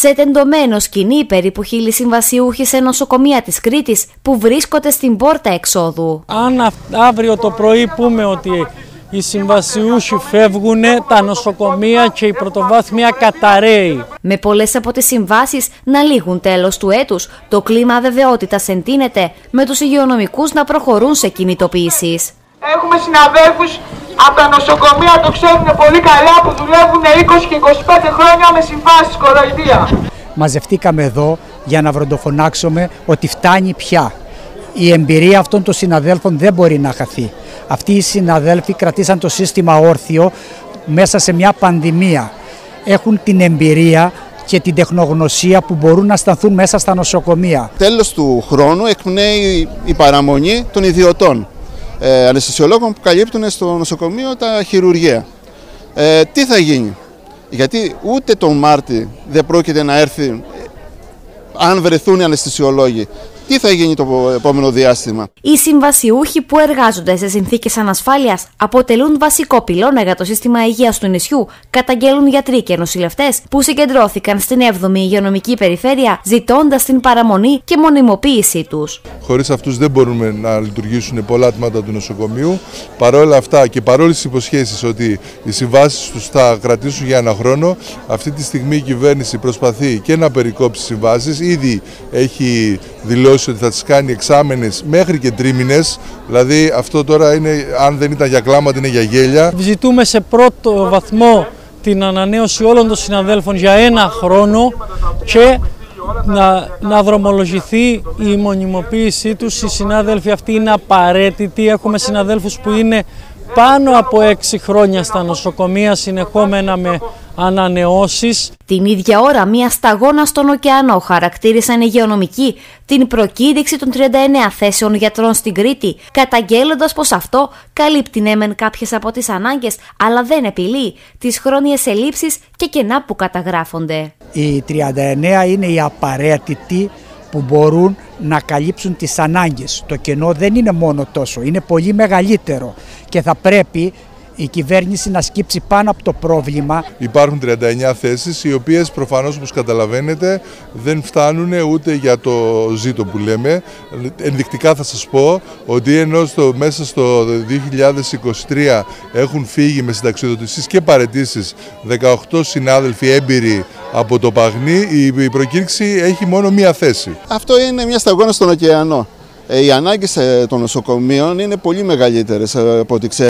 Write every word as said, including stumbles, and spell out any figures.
σε τεντωμένο σκηνή περίπου χίλιοι συμβασιούχοι σε νοσοκομεία της Κρήτης που βρίσκονται στην πόρτα εξόδου. Αν αύριο το πρωί πούμε ότι οι συμβασιούχοι φεύγουν, τα νοσοκομεία και η πρωτοβάθμια καταραίει. Με πολλές από τις συμβάσεις να λήγουν τέλος του έτους, το κλίμα αβεβαιότητας εντείνεται, με τους υγειονομικούς να προχωρούν σε κινητοποιήσεις. Έχουμε συναδέλφους από τα νοσοκομεία, το ξέρουν πολύ καλά, που δουλεύουν είκοσι και είκοσι πέντε χρόνια με συμβάσεις κοροϊδία. Μαζευτήκαμε εδώ για να βροντοφωνάξουμε ότι φτάνει πια. Η εμπειρία αυτών των συναδέλφων δεν μπορεί να χαθεί. Αυτοί οι συναδέλφοι κρατήσαν το σύστημα όρθιο μέσα σε μια πανδημία. Έχουν την εμπειρία και την τεχνογνωσία που μπορούν να σταθούν μέσα στα νοσοκομεία. Τέλος του χρόνου εκπνέει η παραμονή των ιδιωτών ε, αναισθησιολόγων που καλύπτουν στο νοσοκομείο τα χειρουργεία. Ε, τι θα γίνει, γιατί ούτε τον Μάρτη δεν πρόκειται να έρθει, αν βρεθούν οι αναισθησιολόγοι. Τι θα γίνει το επόμενο διάστημα. Οι συμβασιούχοι που εργάζονται σε συνθήκες ανασφάλειας αποτελούν βασικό πυλώνα για το σύστημα υγείας του νησιού, καταγγέλουν γιατροί και νοσηλευτές που συγκεντρώθηκαν στην έβδομη υγειονομική περιφέρεια ζητώντας την παραμονή και μονιμοποίησή τους. Χωρίς αυτούς δεν μπορούμε να λειτουργήσουν πολλά τμήματα του νοσοκομείου. Παρόλα αυτά και παρόλες τις υποσχέσεις ότι οι συμβάσεις τους θα κρατήσουν για ένα χρόνο, αυτή τη στιγμή η κυβέρνηση προσπαθεί και να περικόψει συμβάσεις. Ήδη έχει δηλώσει ότι θα τις κάνει εξάμενες μέχρι και τρίμηνες, δηλαδή αυτό τώρα είναι, αν δεν ήταν για κλάματα, είναι για γέλια. Ζητούμε σε πρώτο βαθμό την ανανέωση όλων των συναδέλφων για ένα χρόνο και να, να δρομολογηθεί η μονιμοποίησή τους. Οι συνάδελφοι αυτοί είναι απαραίτητοι, έχουμε συναδέλφους που είναι πάνω από έξι χρόνια στα νοσοκομεία συνεχόμενα με ανανεώσεις. Την ίδια ώρα μια σταγόνα στον ωκεανό χαρακτήρισαν οι υγειονομικοί την προκήρυξη των τριάντα εννέα θέσεων γιατρών στην Κρήτη, καταγγέλλοντας πως αυτό καλύπτει ναι μεν κάποιες από τις ανάγκες, αλλά δεν επιλύει τις χρόνιες ελλείψεις και κενά που καταγράφονται. Οι τριάντα εννέα είναι οι απαραίτητοι που μπορούν να καλύψουν τις ανάγκες. Το κενό δεν είναι μόνο τόσο, είναι πολύ μεγαλύτερο και θα πρέπει η κυβέρνηση να σκύψει πάνω από το πρόβλημα. Υπάρχουν τριάντα εννέα θέσεις, οι οποίες προφανώς, όπως καταλαβαίνετε, δεν φτάνουν ούτε για το ζήτο που λέμε. Ενδεικτικά θα σας πω ότι ενώ στο, μέσα στο δύο χιλιάδες είκοσι τρία έχουν φύγει με συνταξιοδοτήσεις και παραιτήσεις δεκαοκτώ συνάδελφοι έμπειροι από το Παγνί, η προκήρυξη έχει μόνο μία θέση. Αυτό είναι μια σταγόνα στον ωκεανό. Οι ανάγκες των νοσοκομείων είναι πολύ μεγαλύτερες από ό,τι ξέρετε.